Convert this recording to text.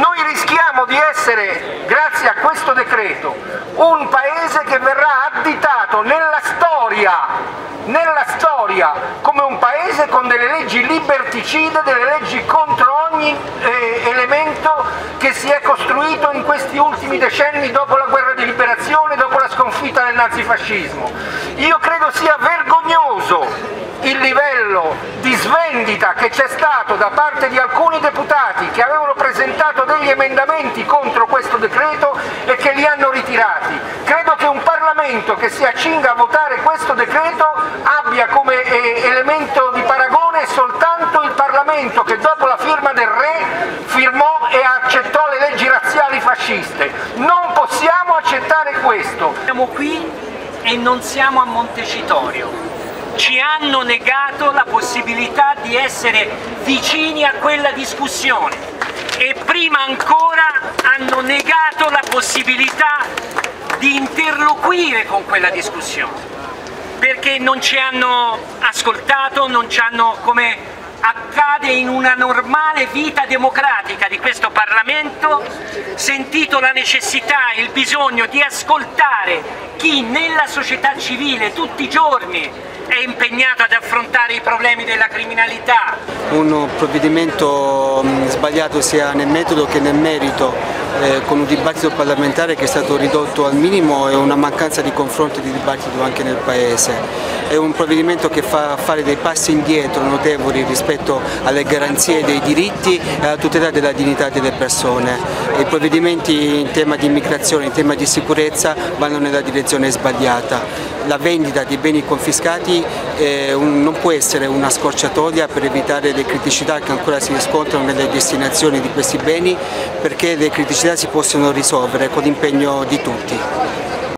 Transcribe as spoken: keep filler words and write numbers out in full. noi rischiamo di essere, grazie a questo decreto, un paese che verrà additato nella storia nella storia come un paese con delle leggi liberticide, delle leggi contro ogni eh, elemento che si è costruito in questi ultimi decenni dopo la guerra di liberazione, dopo la sconfitta del nazifascismo. Io credo sia vergognoso il livello di svendita che c'è stato da parte di alcuni deputati che avevano presentato degli emendamenti contro questo decreto e che li hanno ritirati. Credo che un Parlamento che si accinga a votare questo decreto abbia come elemento di paragone soltanto il Parlamento che dopo la firma del re firmò e accettò le leggi razziali fasciste. Non possiamo accettare questo. Siamo qui e non siamo a Montecitorio. Ci hanno negato la possibilità di essere vicini a quella discussione e prima ancora hanno negato la possibilità di interloquire con quella discussione, perché non ci hanno ascoltato, non ci hanno, come accade in una normale vita democratica di questo Parlamento, sentito la necessità e il bisogno di ascoltare chi nella società civile tutti i giorni è impegnato ad affrontare i problemi della criminalità. Un provvedimento sbagliato sia nel metodo che nel merito, eh, con un dibattito parlamentare che è stato ridotto al minimo e una mancanza di confronto e di dibattito anche nel Paese. È un provvedimento che fa fare dei passi indietro notevoli rispetto alle garanzie dei diritti e alla tutela della dignità delle persone. I provvedimenti in tema di immigrazione, in tema di sicurezza vanno nella direzione sbagliata. La vendita di beni confiscati eh, un, non può essere una scorciatoia per evitare le criticità che ancora si riscontrano nelle destinazioni di questi beni, perché le criticità si possono risolvere con l'impegno di tutti.